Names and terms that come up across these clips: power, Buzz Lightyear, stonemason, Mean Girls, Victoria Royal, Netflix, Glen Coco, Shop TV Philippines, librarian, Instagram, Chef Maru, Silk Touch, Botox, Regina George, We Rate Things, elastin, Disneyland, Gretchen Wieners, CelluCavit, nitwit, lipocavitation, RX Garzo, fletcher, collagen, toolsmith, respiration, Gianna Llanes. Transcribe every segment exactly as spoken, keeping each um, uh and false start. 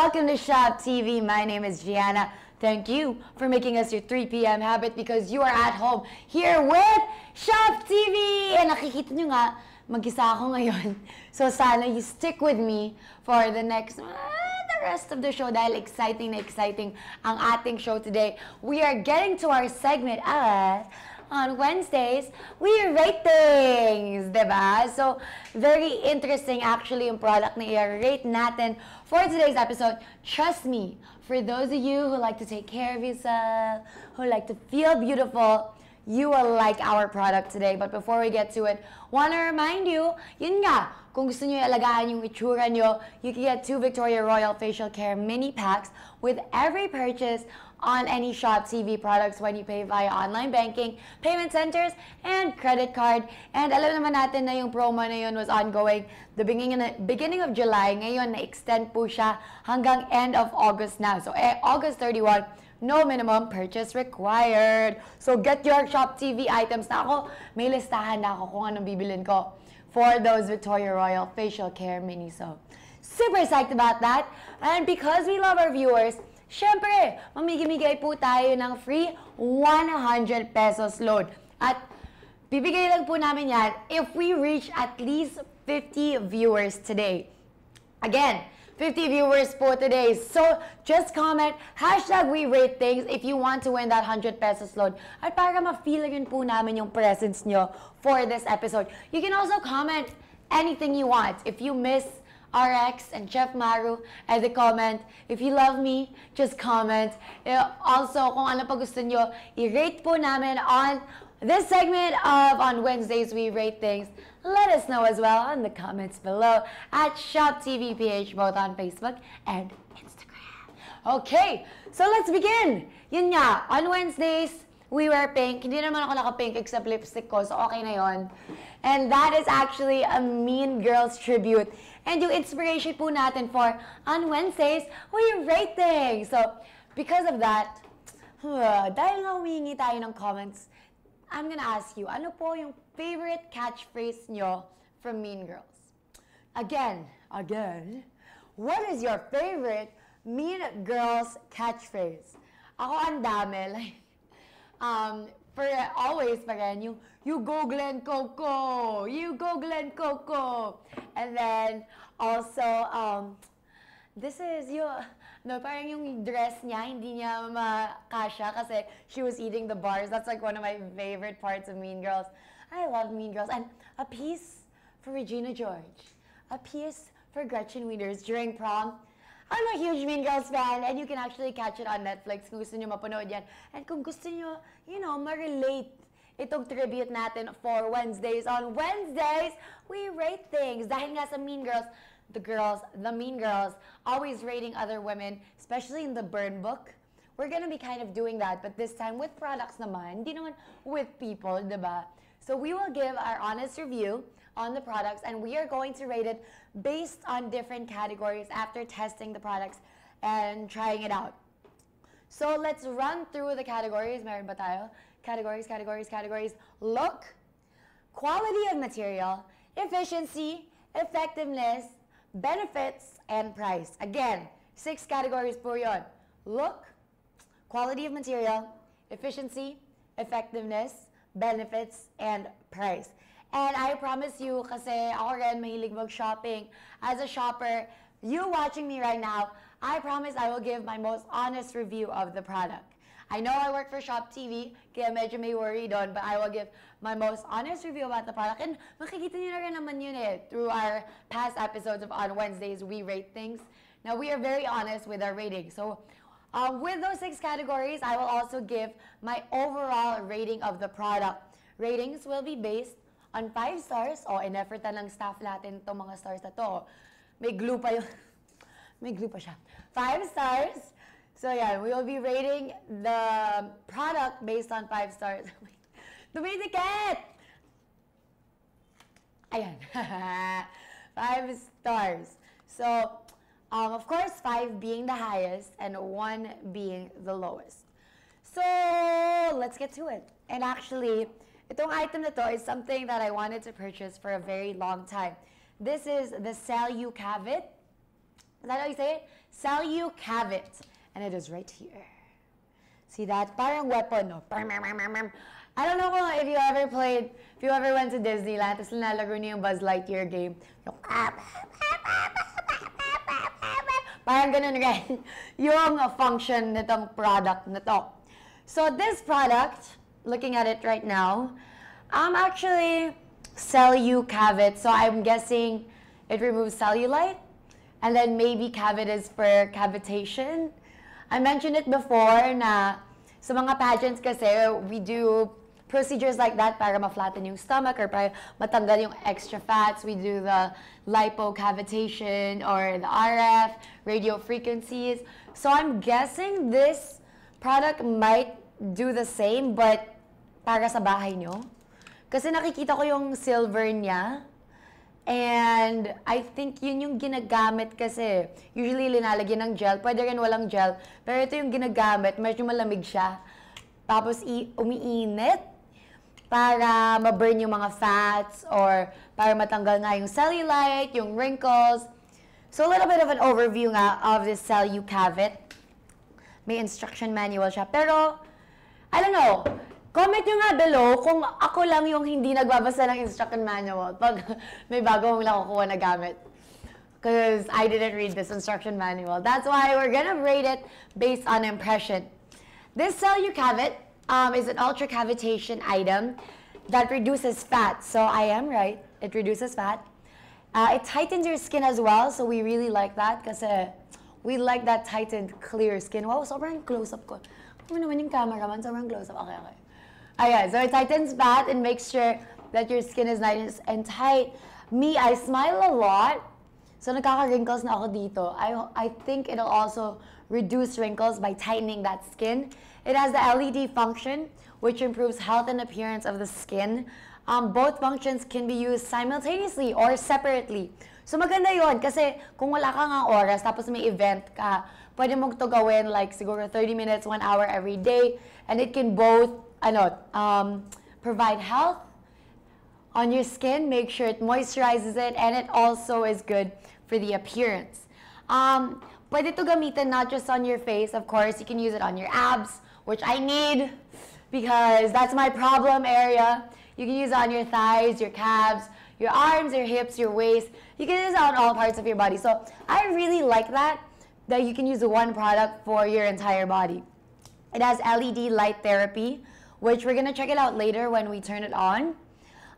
welcome to Shop T V. My name is Gianna. Thank you for making us your three p m habit because you are at home here with Shop T V. And nakikita nyo nga, mag-isa ako ngayon. So sana you stick with me for the next, uh, the rest of the show dahil exciting na exciting ang ating show today. We are getting to our segment at... on Wednesdays, we rate things, diba? So, very interesting actually yung product na i-rate natin for today's episode. Trust me, for those of you who like to take care of yourself, who like to feel beautiful, you will like our product today. But before we get to it, want to remind you, yun nga, kung gusto nyo alagaan yung itsura nyo, you can get two Victoria Royal Facial Care Mini Packs with every purchase on any Shop T V products when you pay via online banking, payment centers, and credit card. And alam naman natin na yung promo na yun was ongoing the beginning, beginning of July. Ngayon, na-extend po siya hanggang end of August now. So, eh, August thirty-first, no minimum purchase required. So, get your Shop T V items na ako. May listahan na ako kung anong bibilin ko for those Victoria Royal Facial Care Mini. So, super psyched about that. And because we love our viewers, siyempre, mamigimigay po tayo ng free one hundred pesos load. At bibigay lang po namin yan if we reach at least fifty viewers today. Again, fifty viewers po today. So, just comment, hashtag we rate things if you want to win that one hundred pesos load. At para ma-feel rin po namin yung presence nyo for this episode. You can also comment anything you want. If you miss R X and Chef Maru as a comment. If you love me, just comment. Also, kung ano pa gusto nyo, i-rate po namin on this segment of On Wednesdays We Rate Things. Let us know as well in the comments below at Shop T V P H, both on Facebook and Instagram. Okay, so let's begin. Yun nga, on Wednesdays, we wear pink. Hindi naman ako naka-pink except lipstick ko, so okay na yon. And that is actually a Mean Girls tribute. And yung inspiration po natin for On Wednesdays, we rate things. So, because of that, huh, dahil nga humingi tayo ng comments, I'm gonna ask you, ano po yung favorite catchphrase nyo from Mean Girls? Again, again, what is your favorite Mean Girls catchphrase? Ako ang dami, like, Um, for uh, always pa rin, yung, you go Glen Coco, you go Glen Coco. And then, also, um, this is yung, no, parang yung dress niya, hindi niya makasya kasi she was eating the bars. That's like one of my favorite parts of Mean Girls. I love Mean Girls. And a piece for Regina George, a piece for Gretchen Wieners during prom. I'm a huge Mean Girls fan, and you can actually catch it on Netflix kung gusto nyo mapanood yan. And kung gusto nyo, you know, ma-relate itong tribute natin for Wednesdays. On Wednesdays, we rate things. Dahil nga sa Mean Girls, the girls, the Mean Girls, always rating other women, especially in the burn book. We're gonna be kind of doing that, but this time with products naman, hindi naman with people, diba? So we will give our honest review on the products, and we are going to rate it based on different categories after testing the products and trying it out. So let's run through the categories. Meron ba tayo? Categories, categories, categories. Look, quality of material, efficiency, effectiveness, benefits, and price. Again, six categories po yon. Look, quality of material, efficiency, effectiveness, benefits, and price. And I promise you, kasi ako rin mahilig mag-shopping. As a shopper, you watching me right now, I promise I will give my most honest review of the product. I know I work for Shop T V, kaya medyo may worry doon, but I will give my most honest review about the product. And makikita nyo na rin naman yun eh, through our past episodes of On Wednesdays, We Rate Things. Now, we are very honest with our rating. So, uh, with those six categories, I will also give my overall rating of the product. Ratings will be based on five stars, oh, in-effortan lang staff natin itong mga stars na to. May glue pa yun. May glue pa siya. Five stars. So, yeah, we will be rating the product based on five stars. Dumidikit! Ayan. Five stars. So, um, of course, five being the highest and one being the lowest. So, let's get to it. And actually, itong item na to is something that I wanted to purchase for a very long time. This is the CelluCavit Is that how you say it? CelluCavit. And it is right here. See that? Parang weapon, no? I don't know if you ever played, if you ever went to Disneyland, tapos nalaro niyo yung Buzz Lightyear game. Parang ganun rin yung function nitong product na to. So this product, looking at it right now, um, actually CelluCavit. So I'm guessing it removes cellulite, and then maybe cavit is for cavitation. I mentioned it before na sa mga pageants kasi we do procedures like that para ma-flatten yung stomach or para matanggal yung extra fats. We do the lipocavitation or the R F, radio frequencies. So I'm guessing this product might do the same but para sa bahay nyo. Kasi nakikita ko yung silver niya. And I think yun yung ginagamit kasi. Usually, linalagyan ng gel. Pwede rin walang gel. Pero ito yung ginagamit. Medyo malamig siya. Tapos umiinit para ma-burn yung mga fats or para matanggal nga yung cellulite, yung wrinkles. So, a little bit of an overview nga of this CelluCavit. May instruction manual siya. Pero, I don't know. Comment nyo nga below kung ako lang yung hindi nagbabasa ng instruction manual pag may bago lang kukuha na gamit. Because I didn't read this instruction manual. That's why we're gonna rate it based on impression. This CelluCavit um, is an ultra-cavitation item that reduces fat. So I am right. It reduces fat. Uh, it tightens your skin as well. So we really like that kasi we like that tightened, clear skin. Wow, sobrang close-up ko. Ano naman yung cameraman? Sobrang close-up. Okay, okay. Okay, so it tightens fat and makes sure that your skin is nice and tight. Me, I smile a lot. So nakaka-wrinkles na ako dito. I, I think it'll also reduce wrinkles by tightening that skin. It has the L E D function, which improves health and appearance of the skin. Um, both functions can be used simultaneously or separately. So maganda yun kasi kung wala kang oras tapos may event ka, pwede mong to gawin like siguro thirty minutes, one hour every day. And it can both Ano, um, provide health on your skin, make sure it moisturizes it, and it also is good for the appearance. Um, pwede to gamitin not just on your face, of course, you can use it on your abs, which I need because that's my problem area. You can use it on your thighs, your calves, your arms, your hips, your waist. You can use it on all parts of your body. So I really like that, that you can use one product for your entire body. It has L E D light therapy, which we're gonna check it out later when we turn it on.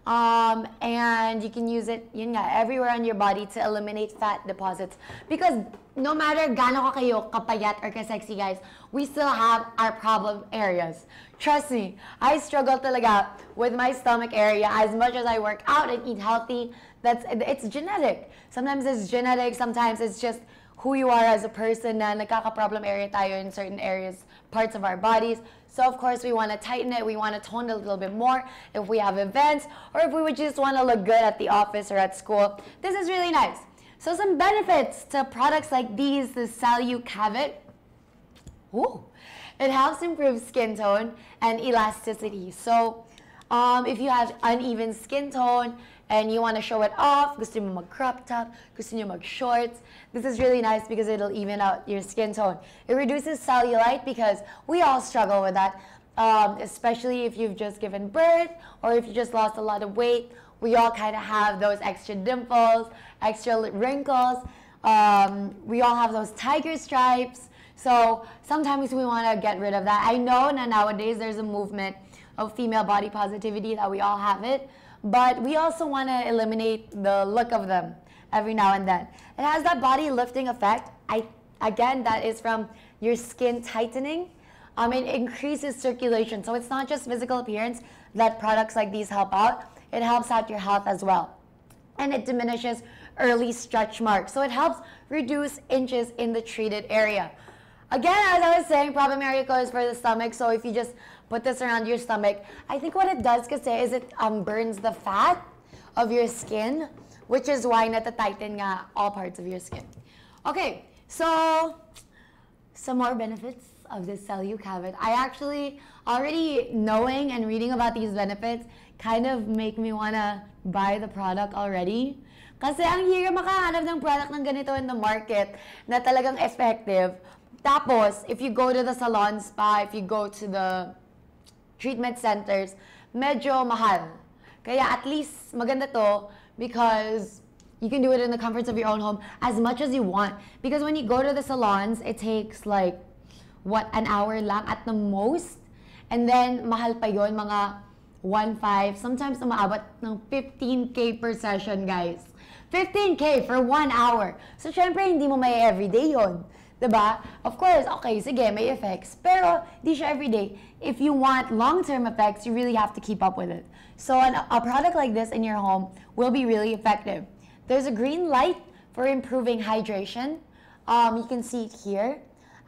Um, and you can use it yun nga, everywhere on your body to eliminate fat deposits. Because no matter gaano ka kayo, kapayat or ka-sexy guys, we still have our problem areas. Trust me, I struggle talaga with my stomach area as much as I work out and eat healthy. That's, it's genetic. Sometimes it's genetic, sometimes it's just who you are as a person na nagkaka-problem area tayo in certain areas, parts of our bodies. So of course, we want to tighten it, we want to tone it a little bit more if we have events, or if we would just want to look good at the office or at school. This is really nice. So some benefits to products like these, the CelluCavit. Ooh, it helps improve skin tone and elasticity. So um, if you have uneven skin tone, and you want to show it off, gusto nyo mag-crop top, gusto nyo mag-shorts. This is really nice because it'll even out your skin tone. It reduces cellulite because we all struggle with that, um, especially if you've just given birth or if you just lost a lot of weight. We all kind of have those extra dimples, extra wrinkles. Um, we all have those tiger stripes. So sometimes we want to get rid of that. I know na nowadays there's a movement of female body positivity that we all have it. But we also want to eliminate the look of them every now and then. It has that body lifting effect. I, again, that is from your skin tightening. Um, it increases circulation. So it's not just physical appearance that products like these help out. It helps out your health as well. And it diminishes early stretch marks. So it helps reduce inches in the treated area. Again, as I was saying, problem area goes for the stomach. So if you just put this around your stomach, I think what it does kasi is it um, burns the fat of your skin, which is why natatighten nga all parts of your skin. Okay, so some more benefits of this CelluCavit. I actually already knowing and reading about these benefits kind of make me wanna buy the product already. Kasi ang hirap makahanap ng product ng ganito in the market na talagang effective. Tapos, if you go to the salon spa, if you go to the treatment centers, medyo mahal. Kaya at least maganda to because you can do it in the comforts of your own home as much as you want. Because when you go to the salons, it takes like, what, an hour lang at the most? And then, mahal pa yun, mga one point five, sometimes umaabot ng fifteen K per session, guys. fifteen K for one hour. So, syempre, hindi mo may everyday yun. Diba? Of course, okay, sige, may effects. Pero, di siya everyday. If you want long-term effects, you really have to keep up with it. So, an, a product like this in your home will be really effective. There's a green light for improving hydration. Um, you can see it here.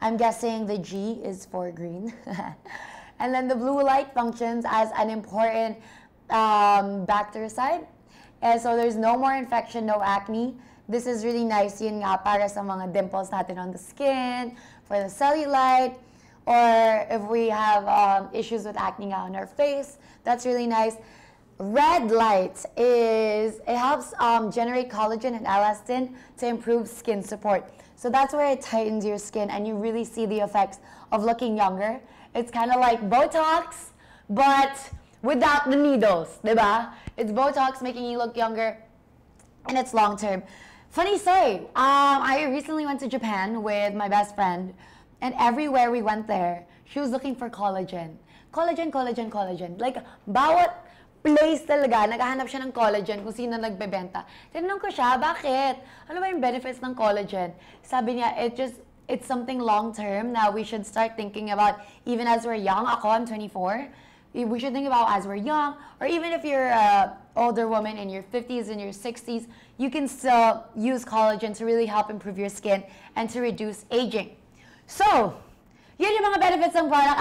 I'm guessing the G is for green. And then the blue light functions as an important um, bactericide. And so there's no more infection, no acne. This is really nice, yun nga, para sa mga dimples natin on the skin, for the cellulite, or if we have um, issues with acne on our face, that's really nice. Red light is, it helps um, generate collagen and elastin to improve skin support. So that's where it tightens your skin and you really see the effects of looking younger. It's kind of like Botox, but without the needles, diba? It's Botox making you look younger, and it's long-term. Funny story, um, I recently went to Japan with my best friend, and everywhere we went there, she was looking for collagen. Collagen, collagen, collagen. Like, bawat place talaga, naghahanap siya ng collagen kung sino nagbebenta. Tinanong ko siya, bakit? Ano ba yung benefits ng collagen? Sabi niya, it just, it's something long-term that we should start thinking about even as we're young. Ako, I'm twenty-four. We should think about as we're young, or even if you're a older woman in your fifties, in your sixties, you can still use collagen to really help improve your skin and to reduce aging. So, yun yung mga benefits ng product.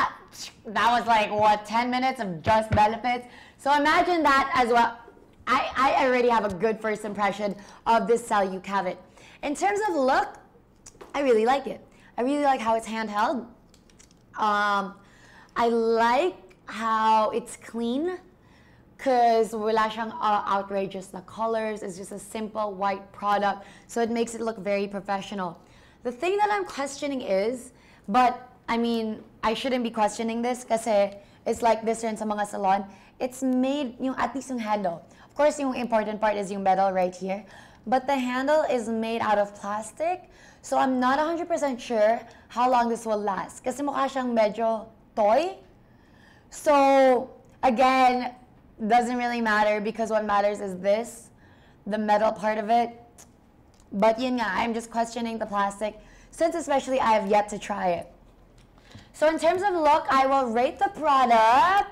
That was like, what, ten minutes of just benefits? So imagine that as well. I, I already have a good first impression of this CelluCavit. In terms of look, I really like it. I really like how it's handheld. Um, I like how it's clean, because wala siyang uh, outrageous na colors. It's just a simple white product, so it makes it look very professional. The thing that I'm questioning is, but I mean, I shouldn't be questioning this kasi it's like this rin sa mga salon. It's made, yung, at least yung handle. Of course, yung important part is yung metal right here, but the handle is made out of plastic, so I'm not one hundred percent sure how long this will last. Kasi mukha siyang medyo toy. So, again, doesn't really matter because what matters is this, the metal part of it. But yun nga, I'm just questioning the plastic since especially I have yet to try it. So in terms of look, I will rate the product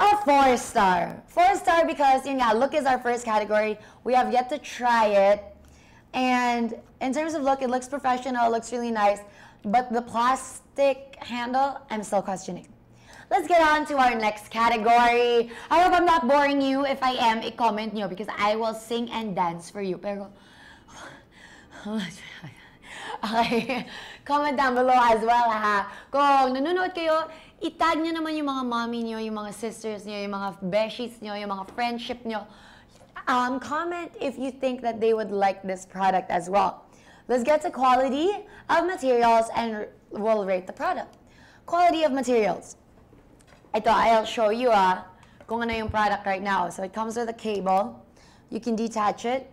a four star. Four star because yun nga, look is our first category. We have yet to try it. And in terms of look, it looks professional, it looks really nice. But the plastic handle, I'm still questioning. Let's get on to our next category. I hope I'm not boring you. If I am, i-comment nyo because I will sing and dance for you. Pero, okay, comment down below as well, ha. Kung nanonood kayo, itag nyo naman yung mga mommy nyo, yung mga sisters nyo, yung mga beshies nyo, yung mga friendship nyo. Um, comment if you think that they would like this product as well. Let's get to quality of materials and we'll rate the product. Quality of materials. Ito, I'll show you ah, kung ano yung product right now. So it comes with a cable. You can detach it.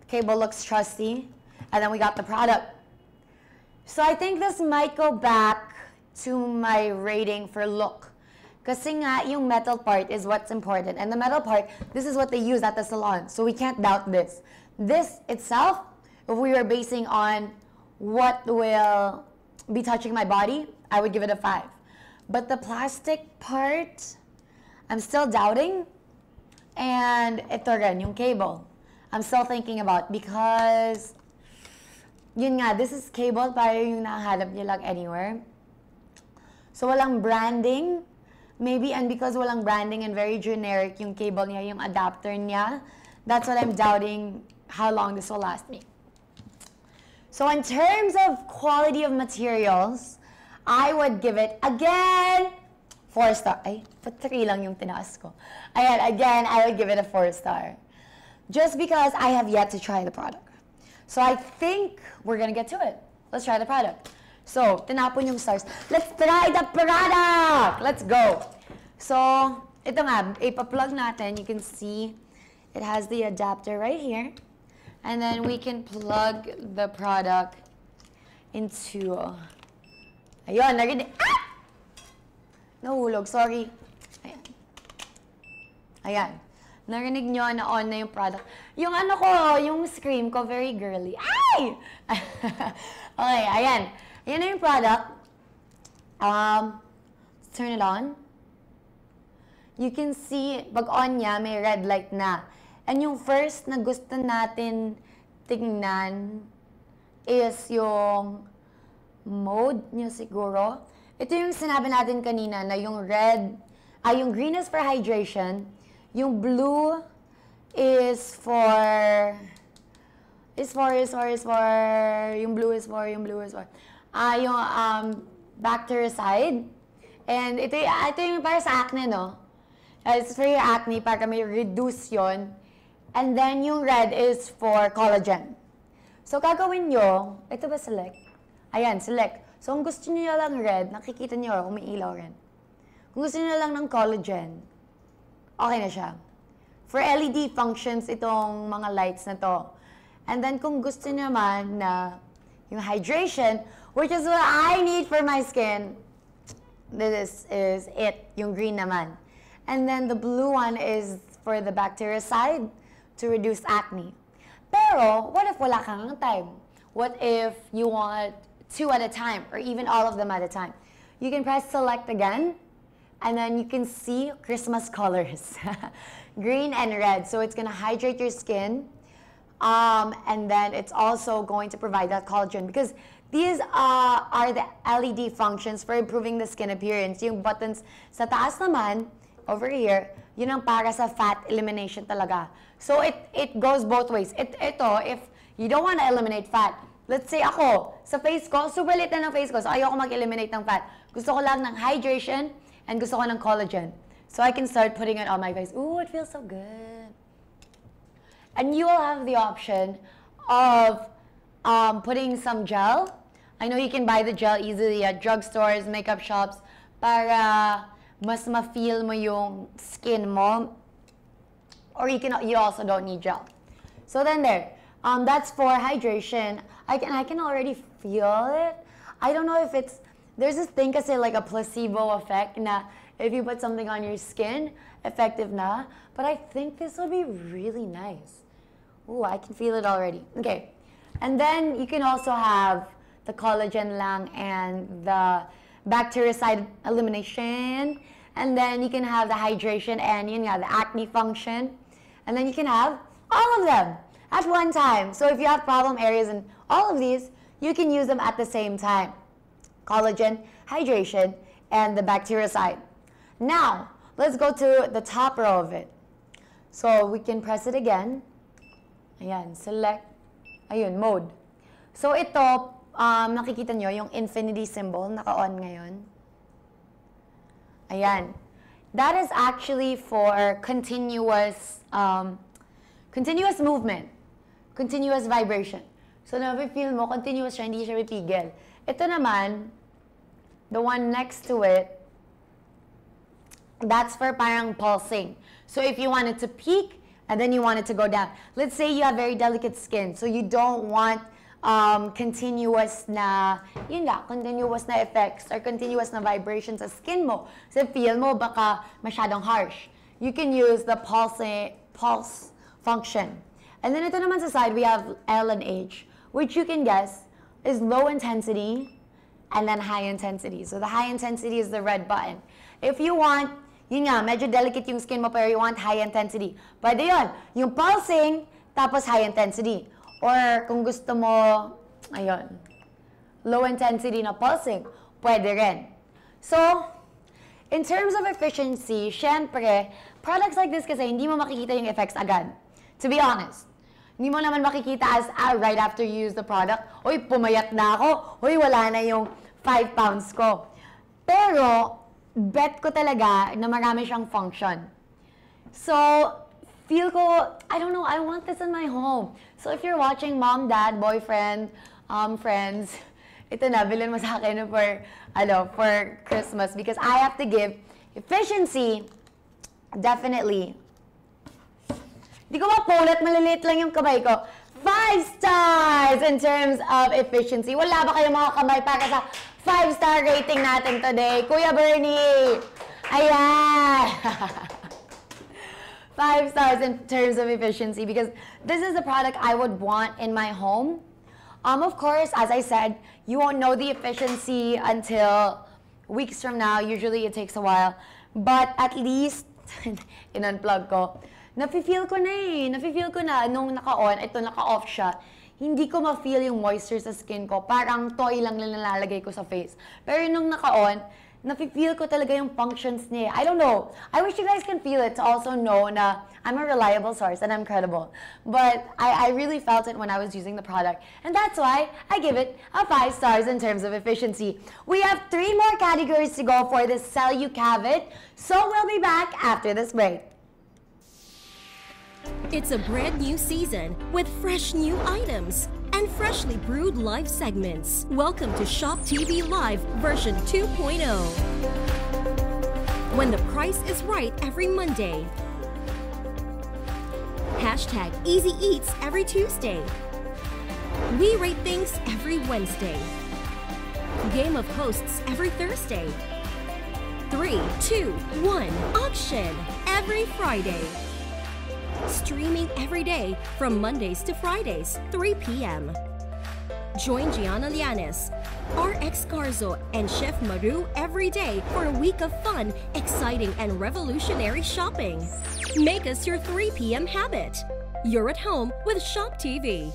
The cable looks trusty. And then we got the product. So I think this might go back to my rating for look. Kasi nga, yung metal part is what's important. And the metal part, this is what they use at the salon. So we can't doubt this. This itself, if we were basing on what will be touching my body, I would give it a five. But the plastic part, I'm still doubting. And ito rin, yung cable. I'm still thinking about because, yun nga, this is cable, para yung nakahanap niyo lang anywhere. So walang branding, maybe, and because walang branding and very generic yung cable niya, yung adapter niya, that's what I'm doubting how long this will last me. So in terms of quality of materials, I would give it, again, four star. Ay, three lang yung tinaas ko. Ayan, again, I would give it a four star. just because I have yet to try the product. So I think we're gonna get to it. Let's try the product. So, tinapon yung stars. Let's try the product! Let's go! So, ito nga, ipa-plug natin. You can see it has the adapter right here. And then we can plug the product into... Ayun, narinig. Ah! Nahulog, sorry. Ayan. Ayan. Narinig nyo na on na yung product. Yung ano ko, yung scream ko, very girly. Ay! Okay, ayan. Ayan na yung product. Um, let's turn it on. You can see, pag on niya, may red light na. And yung first na gusto natin tingnan is yung mode niya siguro. Ito yung sinabi natin kanina na yung red, ay ah, yung green is for hydration. Yung blue is for, is for, is for, is for, yung blue is for, yung blue is for, ah, uh, yung um, bactericide. And ito, ito yung para sa acne, no? It's for your acne, para may reduce yun. And then yung red is for collagen. So, kagawin nyo, ito ba select? Ayan, select. So, kung gusto nyo lang red, nakikita nyo, kung may ilaw rin. Kung gusto nyo lang ng collagen, okay na siya. For L E D functions itong mga lights na to. And then kung gusto naman na yung hydration, which is what I need for my skin, this is it, yung green naman. And then the blue one is for the bactericide to reduce acne. Pero, what if wala kang time? What if you want two at a time or even all of them at a time? You can press select again. And then you can see Christmas colors, green and red. So it's going to hydrate your skin. Um, and then it's also going to provide that collagen because these uh, are the L E D functions for improving the skin appearance. Yung buttons sa taas naman, over here, yun ang para sa fat elimination talaga. So it, it goes both ways. It, ito, if you don't want to eliminate fat, let's say ako, sa face ko, super lit na ng face ko. So ayoko mag-eliminate ng fat. Gusto ko lang ng hydration. And gusto ko ng collagen. So I can start putting it on my face. Ooh, it feels so good. And you will have the option of um, putting some gel. I know you can buy the gel easily at drugstores, makeup shops, para mas ma-feel mo yung skin mo. Or you, can, you also don't need gel. So then there, um, that's for hydration. I can, I can already feel it. I don't know if it's... There's this thing kasi like a placebo effect na if you put something on your skin, effective na. But I think this would be really nice. Ooh, I can feel it already. Okay. And then you can also have the collagen lang and the bactericide elimination. And then you can have the hydration and yun nga, the acne function. And then you can have all of them at one time. So if you have problem areas in all of these, you can use them at the same time. Collagen, hydration, and the bactericide. Now, let's go to the top row of it. So we can press it again. Ayan, select. Ayun, mode. So ito, um, nakikita nyo yung infinity symbol, naka-on ngayon. Ayan. That is actually for continuous, um, continuous movement, continuous vibration. So na-feel mo, continuous siya, hindi siya pipigil. Ito naman, the one next to it, that's for parang pulsing. So if you want it to peak, and then you want it to go down. Let's say you have very delicate skin, so you don't want um, continuous na, yun nga, continuous na effects or continuous na vibrations sa skin mo. So feel mo, baka masyadong harsh. You can use the pulse, pulse function. And then ito naman sa side, we have L and H, which you can guess is low intensity and then high intensity. So the high intensity is the red button. If you want, yun nga, medyo delicate yung skin mo pero you want high intensity. Pwede yun, yung pulsing, tapos high intensity. Or kung gusto mo, ayun, low intensity na pulsing, pwede rin. So, in terms of efficiency, syempre, products like this kasi hindi mo makikita yung effects agad. To be honest. Hindi mo naman makikita as, ah, right after you use the product, uy, pumayat na ako, uy, wala na yung five pounds ko. Pero, bet ko talaga na marami siyang function. So, feel ko, I don't know, I want this in my home. So if you're watching, mom, dad, boyfriend, um, friends, ito na, bilhin mo sa akin for, ano, for Christmas. Because I have to give efficiency, definitely. Di ko mapulat, maliliit lang yung kamay ko. Five stars in terms of efficiency. Wala ba kayong mga kamay para sa five-star rating natin today? Kuya Bernie! Ayan! Five stars in terms of efficiency because this is the product I would want in my home. Um, of course, as I said, you won't know the efficiency until weeks from now. Usually, it takes a while. But at least, in-unplug ko, nafe-feel ko na eh. Nafe-feel ko na nung naka-on, ito naka-off siya. Hindi ko ma-feel yung moisture sa skin ko. Parang toy lang lang nalalagay ko sa face. Pero nung naka-on, nafe-feel ko talaga yung functions niya. I don't know. I wish you guys can feel it to also know na I'm a reliable source and I'm credible. But I, I really felt it when I was using the product. And that's why I give it a five stars in terms of efficiency. We have three more categories to go for this CelluCavit. So we'll be back after this break. It's a brand new season with fresh new items and freshly brewed live segments. Welcome to Shop T V Live version two point oh. When the price is right every Monday. Hashtag Easy Eats every Tuesday. We rate things every Wednesday. Game of hosts every Thursday. three, two, one, auction every Friday. Streaming every day from Mondays to Fridays, three p m Join Gianna Llanes, R X Garzo, and Chef Maru every day for a week of fun, exciting, and revolutionary shopping. Make us your three p m habit. You're at home with Shop T V.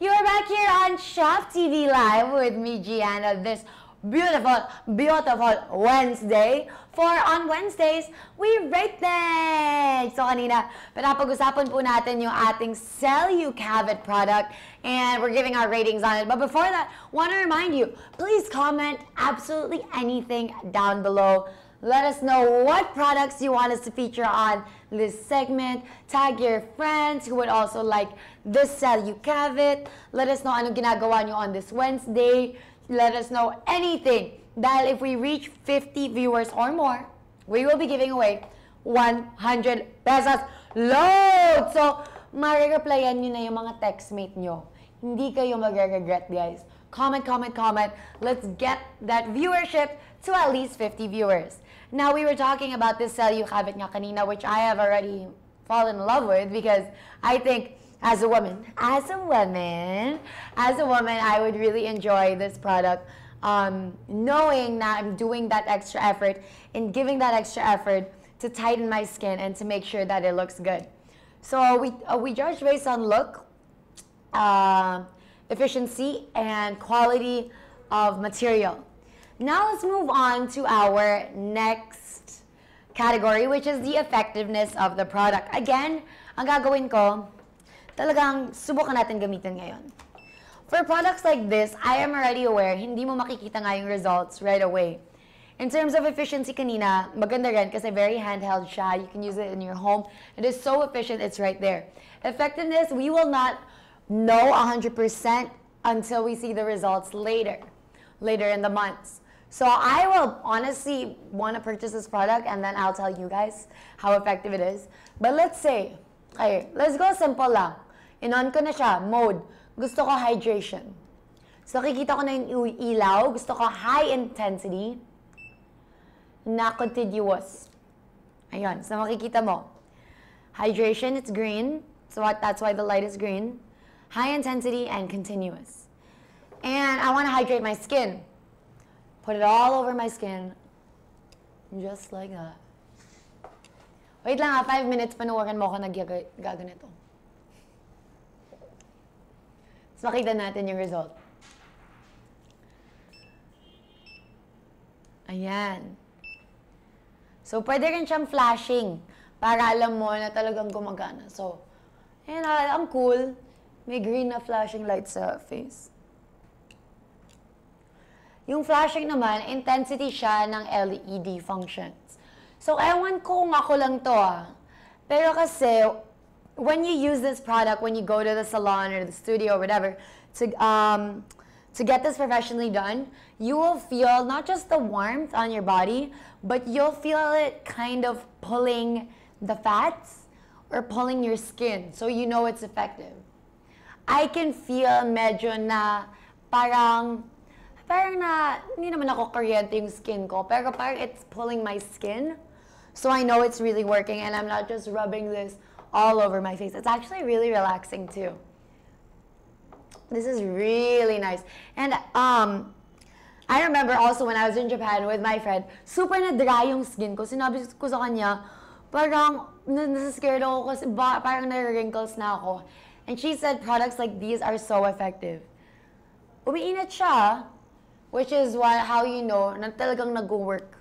You are back here on Shop T V Live with me, Gianna, this beautiful, beautiful Wednesday. For on Wednesdays, we rate things. So kanina, pinapag-usapan po natin yung ating CelluCavit product and we're giving our ratings on it. But before that, want to remind you, please comment absolutely anything down below. Let us know what products you want us to feature on this segment. Tag your friends who would also like this CelluCavit. Let us know anong ginagawa nyo on this Wednesday. Let us know anything. Dahil if we reach fifty viewers or more, we will be giving away one hundred pesos load. So, ma-replyan nyo na yung mga textmate nyo. Hindi kayo mag-regret, guys. Comment, comment, comment. Let's get that viewership to at least fifty viewers. Now, we were talking about this CelluCavit nga kanina, which I have already fallen in love with because I think As a woman, as a woman, as a woman, I would really enjoy this product, um, knowing that I'm doing that extra effort and giving that extra effort to tighten my skin and to make sure that it looks good. So we, uh, we judge based on look, uh, efficiency, and quality of material. Now let's move on to our next category, which is the effectiveness of the product. Again, ang gagawin ko, talagang subukan natin gamitin ngayon. For products like this, I am already aware, hindi mo makikita nga yung results right away. In terms of efficiency kanina, maganda rin kasi very handheld siya. You can use it in your home. It is so efficient, it's right there. Effectiveness, we will not know one hundred percent until we see the results later, later in the months. So I will honestly want to purchase this product and then I'll tell you guys how effective it is. But let's say, okay, let's go simple lang. In-on ko na siya. Mode. Gusto ko hydration. So, kikita ko na yung ilaw. Gusto ko high intensity na continuous. Ayun. So, makikita mo. Hydration, it's green. So, that's why the light is green. High intensity and continuous. And I want to hydrate my skin. Put it all over my skin. Just like that. Wait lang ha, five minutes. Panuwagan mo ako nag-gaganito. So, makita natin yung result. Ayan. So, pwede rin siyang flashing para alam mo na talagang gumagana. So, ayan, ang cool. May green na flashing light sa face. Yung flashing naman, intensity siya ng L E D functions. So, ewan ko kung ako lang to ah. Pero kasi, when you use this product, when you go to the salon or the studio or whatever, to, um, to get this professionally done, you will feel not just the warmth on your body, but you'll feel it kind of pulling the fats or pulling your skin. So, you know it's effective. I can feel medyo na parang... Parang na, hindi naman ako kuryente yung skin ko, pero parang it's pulling my skin. So I know it's really working and I'm not just rubbing this all over my face. It's actually really relaxing too. This is really nice. And um, I remember also when I was in Japan with my friend, super na dry yung skin ko. Sinabi ko sa kanya, parang nasascared ako kasi parang na-wrinkles na ako. And she said products like these are so effective. Umiinit siya. Which is why, how you know na talagang nag-work.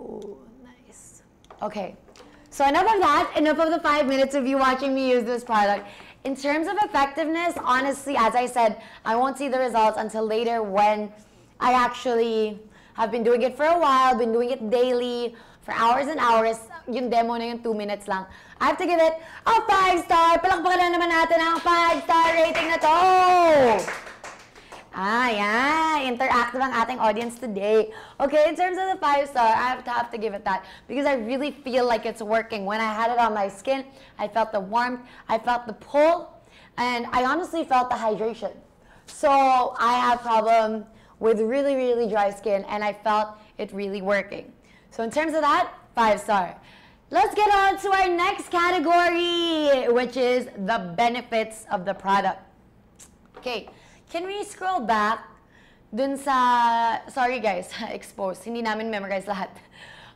Oh, nice. Okay. So enough of that. Enough of the five minutes of you watching me use this product. In terms of effectiveness, honestly, as I said, I won't see the results until later when I actually have been doing it for a while, been doing it daily, for hours and hours. Yung demo na yung two minutes lang. I have to give it a five star. Palakpakan na naman natin ang five star rating na to. Ah, yeah, interactive ang ating audience today. Okay, in terms of the five star, I have to have to give it that because I really feel like it's working. When I had it on my skin, I felt the warmth, I felt the pull, and I honestly felt the hydration. So I have a problem with really, really dry skin, and I felt it really working. So in terms of that, five star. Let's get on to our next category, which is the benefits of the product. Okay. Can we scroll back dun sa, sorry guys, exposed. Hindi namin memorize lahat.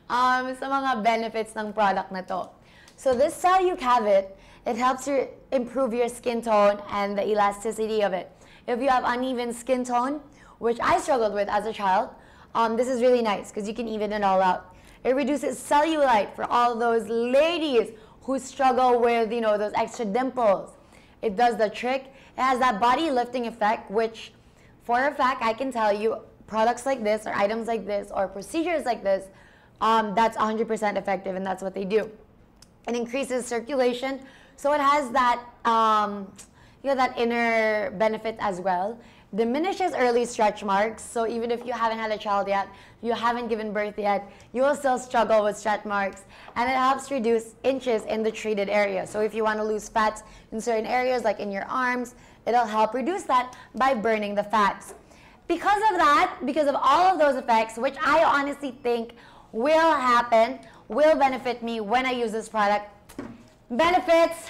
Um, sa mga benefits ng product na to. So this CelluCavit, it helps you improve your skin tone and the elasticity of it. If you have uneven skin tone, which I struggled with as a child, um, this is really nice because you can even it all out. It reduces cellulite for all those ladies who struggle with, you know, those extra dimples. It does the trick. It has that body lifting effect, which for a fact, I can tell you, products like this or items like this or procedures like this, um, that's one hundred percent effective and that's what they do. It increases circulation. So it has that, um, you know, that inner benefit as well. Diminishes early stretch marks. So even if you haven't had a child yet, you haven't given birth yet, you will still struggle with stretch marks. And it helps reduce inches in the treated area. So if you want to lose fats in certain areas, like in your arms, it'll help reduce that by burning the fats. Because of that, because of all of those effects, which I honestly think will happen, will benefit me when I use this product. Benefits,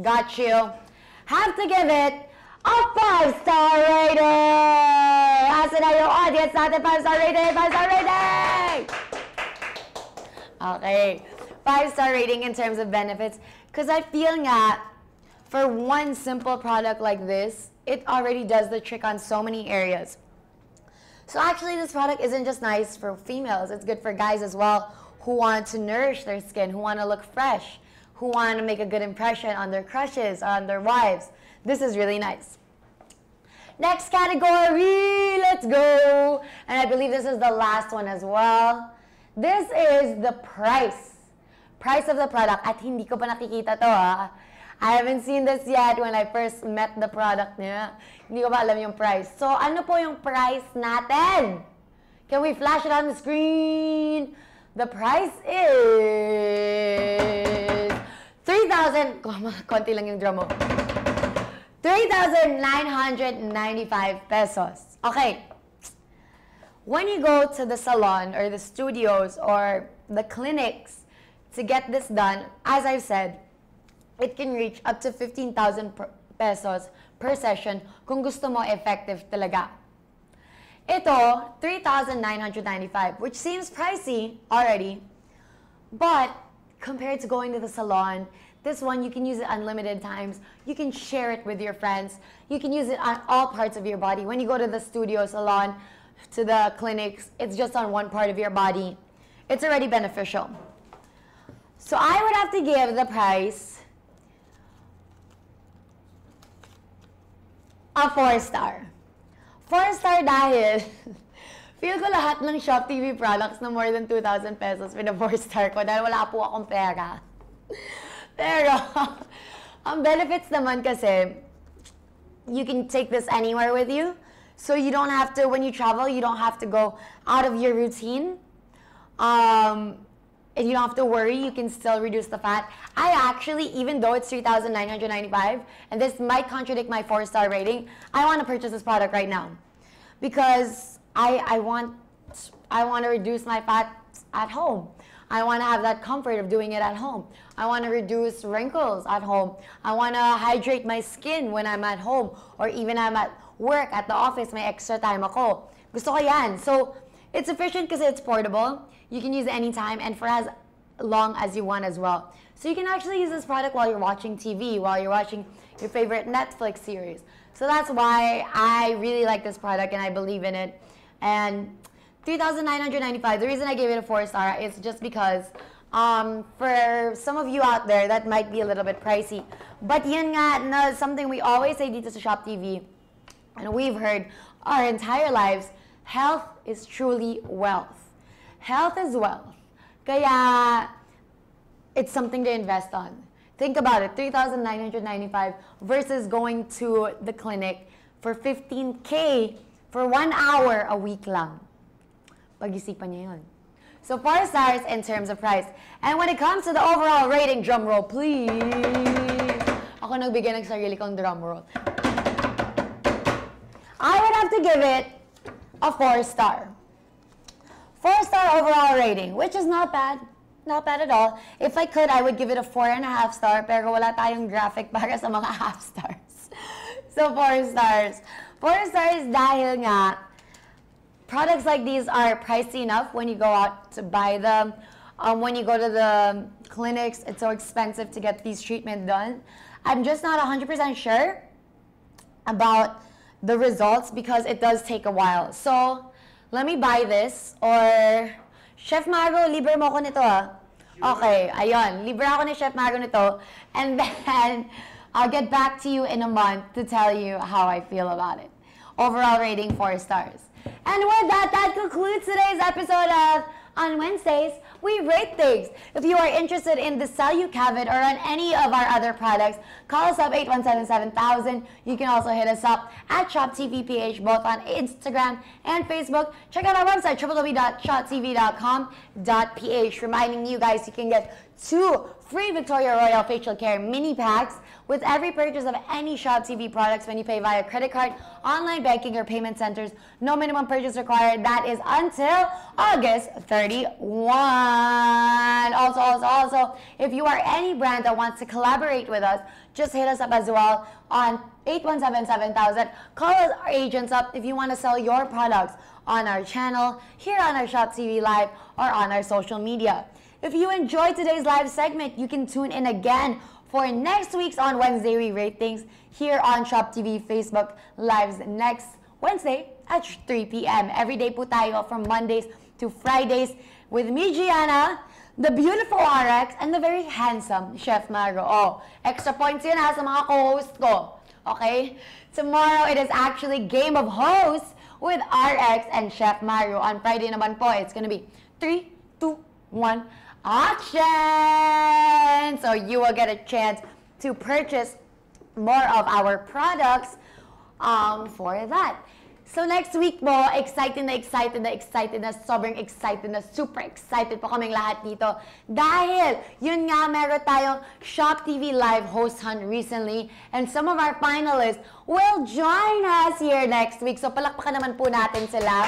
got you. Have to give it a five star rating! Asa na yung audience natin? five star rating! five star rating! Okay. five star rating in terms of benefits. Because I feel nga, for one simple product like this, it already does the trick on so many areas. So actually, this product isn't just nice for females. It's good for guys as well who want to nourish their skin, who want to look fresh, who want to make a good impression on their crushes, on their wives. This is really nice. Next category, let's go. And I believe this is the last one as well. This is the price. Price of the product. At hindi ko pa nakikita to ha. I haven't seen this yet when I first met the product niya. Hindi ko pa alam yung price. So ano po yung price natin? Can we flash it on the screen? The price is... three thousand... Konti lang yung drum mo. three thousand nine hundred ninety-five pesos. Okay. When you go to the salon or the studios or the clinics to get this done, as I've said, it can reach up to fifteen thousand pesos per session kung gusto mo effective talaga. Ito, three thousand nine hundred ninety-five, which seems pricey already, but compared to going to the salon, this one, you can use it unlimited times. You can share it with your friends. You can use it on all parts of your body. When you go to the studio, salon, to the clinics, it's just on one part of your body. It's already beneficial. So I would have to give the price a four star. four star dahil feel ko lahat ng Shop T V products na more than two thousand pesos pina four star ko dahil wala po akong pera. Pero, ang benefits naman kasi, you can take this anywhere with you. So you don't have to, when you travel, you don't have to go out of your routine. Um, and you don't have to worry, you can still reduce the fat. I actually, even though it's three thousand nine hundred ninety-five, and this might contradict my four star rating, I want to purchase this product right now. Because I, I, want, I want to reduce my fat at home. I want to have that comfort of doing it at home. I want to reduce wrinkles at home. I want to hydrate my skin when I'm at home, or even I'm at work, at the office, may extra time ako. Gusto ko yan. So, it's efficient because it's portable. You can use it anytime and for as long as you want as well. So you can actually use this product while you're watching T V, while you're watching your favorite Netflix series. So that's why I really like this product and I believe in it. And three thousand nine hundred ninety-five, the reason I gave it a four star is just because um, for some of you out there, that might be a little bit pricey. But yun nga, na, something we always say dito sa Shop T V, and we've heard our entire lives, health is truly wealth. Health is wealth. Kaya, it's something to invest on. Think about it, three thousand nine hundred ninety-five versus going to the clinic for fifteen K for one hour a week lang. Pag-isipan niya yun. So, four stars in terms of price. And when it comes to the overall rating, drum roll, please. Ako nagbigay ng sarili kong drum roll. I would have to give it a four star. four star overall rating, which is not bad. Not bad at all. If I could, I would give it a four and a half star, pero wala tayong graphic para sa mga half stars. So, four stars. four stars dahil nga, products like these are pricey enough when you go out to buy them. Um, when you go to the clinics, it's so expensive to get these treatments done. I'm just not one hundred percent sure about the results because it does take a while. So, let me buy this or Chef Maru, libre mo ko nito ah. Okay, ayun. Libre ako ni Chef Maru nito. And then, I'll get back to you in a month to tell you how I feel about it. Overall rating, four stars. And with that, that concludes today's episode of On Wednesdays, We Rate Things. If you are interested in the CelluCavit or on any of our other products, call us up eight one seven, seven thousand. You can also hit us up at Shop T V P H, both on Instagram and Facebook. Check out our website, w w w dot shop t v dot com dot p h. Reminding you guys, you can get two free Victoria Royal facial care mini packs with every purchase of any Shop T V products when you pay via credit card, online banking, or payment centers. No minimum purchase required. That is until August thirty-first. Also, also, also, if you are any brand that wants to collaborate with us, just hit us up as well on eight one seven, seven thousand. Call us, our agents up if you want to sell your products on our channel, here on our Shop T V Live, or on our social media. If you enjoyed today's live segment, you can tune in again for next week's On Wednesday We Rate Things here on Shop T V Facebook Lives next Wednesday at three p m Every day po tayo from Mondays to Fridays with me, Gianna, the beautiful R X, and the very handsome Chef Maru. Oh, extra points yun ha sa mga co-host ko. Okay? Tomorrow, it is actually Game of Hosts with R X and Chef Maru. On Friday naman po, it's gonna be three, two, one. Auction! So you will get a chance to purchase more of our products um, for that. So next week po, excited na excited na excited na sobrang excited na super excited po kaming lahat dito. Dahil yun nga meron tayong Shop T V Live host hunt recently and some of our finalists will join us here next week. So palakpakan naman po natin sila.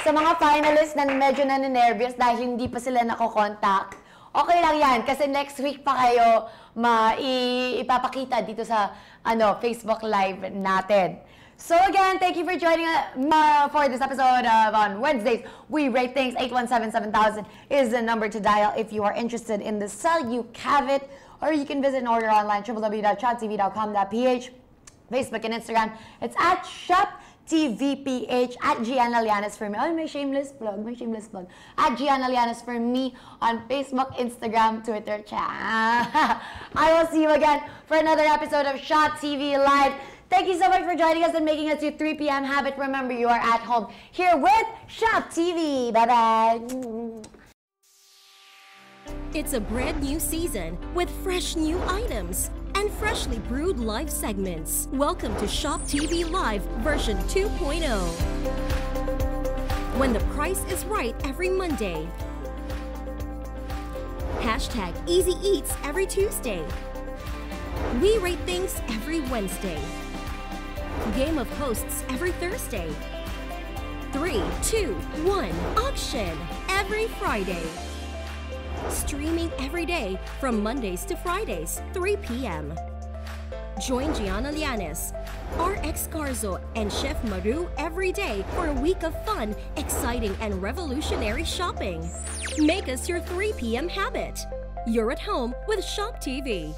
Sa mga finalists na medyo naninervyos dahil hindi pa sila nakokontakt, okay lang yan kasi next week pa kayo maipapakita dito sa ano Facebook Live natin. So again, thank you for joining us uh, for this episode of On Wednesdays, We Rate Things. eight one seven, seven thousand is the number to dial if you are interested in the CelluCavit, or you can visit and order online, w w w dot shop t v dot com dot p h. Facebook and Instagram, it's at Shop T V P H, at Gianna Llanes for me. Oh, my shameless plug, my shameless plug. At Gianna Llanes for me on Facebook, Instagram, Twitter, chat. I will see you again for another episode of Shop T V Live. Thank you so much for joining us and making us your three p m habit. Remember, you are at home here with Shop T V. Bye-bye. It's a brand new season with fresh new items and freshly brewed live segments. Welcome to Shop T V Live version two point oh. When the price is right every Monday. Hashtag Easy Eats every Tuesday. We Rate Things every Wednesday. Game of Hosts every Thursday. three, two, one, Auction every Friday. Streaming every day from Mondays to Fridays, three p m Join Gianna Llanes, R X Garzo, and Chef Maru every day for a week of fun, exciting, and revolutionary shopping. Make us your three p m habit. You're at home with Shop T V.